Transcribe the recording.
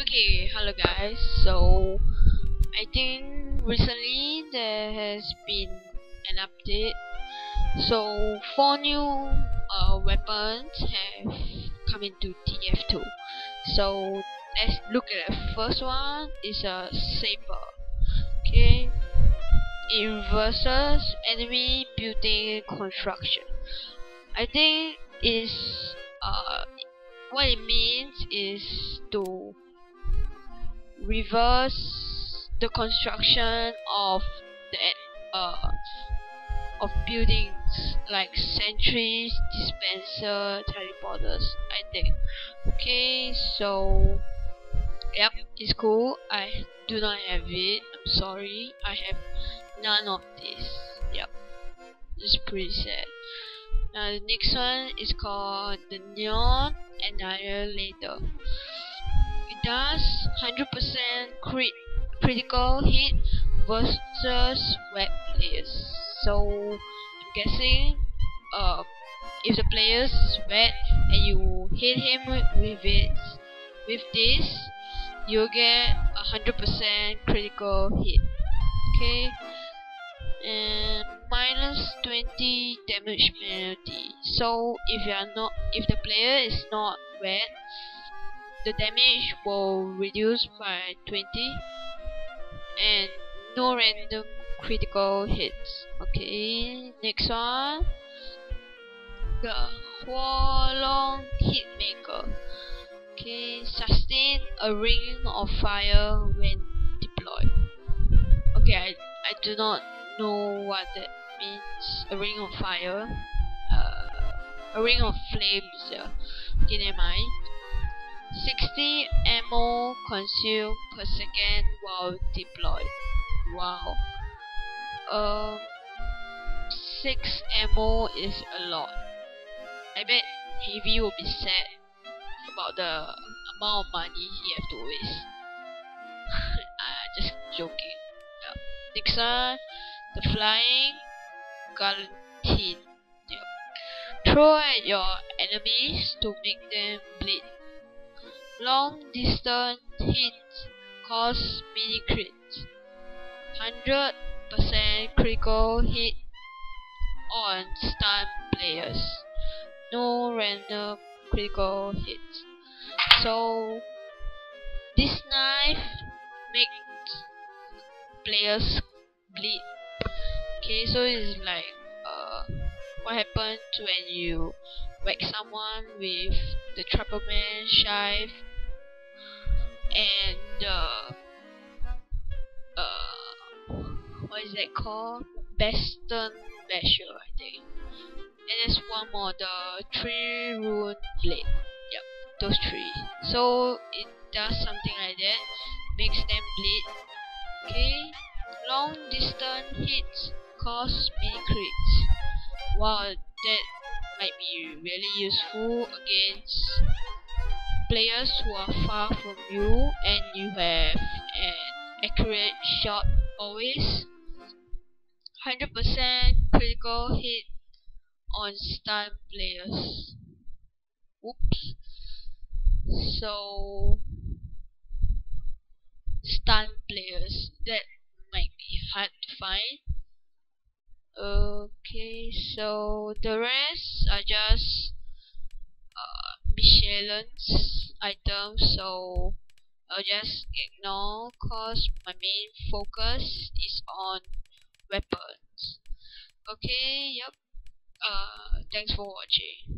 Okay, hello guys. So I think recently there has been an update. So 4 new weapons have come into TF2. So let's look at the first one. It's a saber. Okay, it reverses enemy building construction. I think it's what it means is to reverse the construction of the of buildings like sentries, dispenser, teleporters, I think. Okay, so yep, it's cool. I do not have it. I'm sorry. I have none of this. Yep, it's pretty sad. Now the next one is called the Neon Annihilator. It does 100% critical hit versus web players. So I'm guessing if the player is wet and you hit him with this, you'll get 100% critical hit. Okay, and minus 20 damage penalty. So if the player is not wet, the damage will reduce by 20, and no random critical hits. Okay, next one, the Huo Long Heatmaker. Okay, sustain a ring of fire when deployed. Okay, I do not know what that means. A ring of fire, a ring of flames. Okay, never mind. 60 ammo consumed per second while deployed. Wow. 6 ammo is a lot. I bet Heavy will be sad about the amount of money he have to waste. Just joking. Yeah. Next one, the Flying Guillotine. Yep. Throw at your enemies to make them bleed. Long distance hits cause mini crits. 100% critical hit on stun players. No random critical hits. So this knife makes players bleed. Okay, so it's like what happens when you whack someone with the Trapperman shive and what is that called? Bestern batch, I think. And there's one more, the 3 root blade. Yep, those 3. So it does something like that, makes them bleed. Okay, long distance hits cause mini crits. Wow, that might be really useful against players who are far from you and you have an accurate shot always. 100% critical hit on stun players. Oops. So stun players, that might be hard to find. Okay, so the rest are just miscellaneous items, so I'll just ignore cause my main focus is on weapons. Okay, yep. Thanks for watching.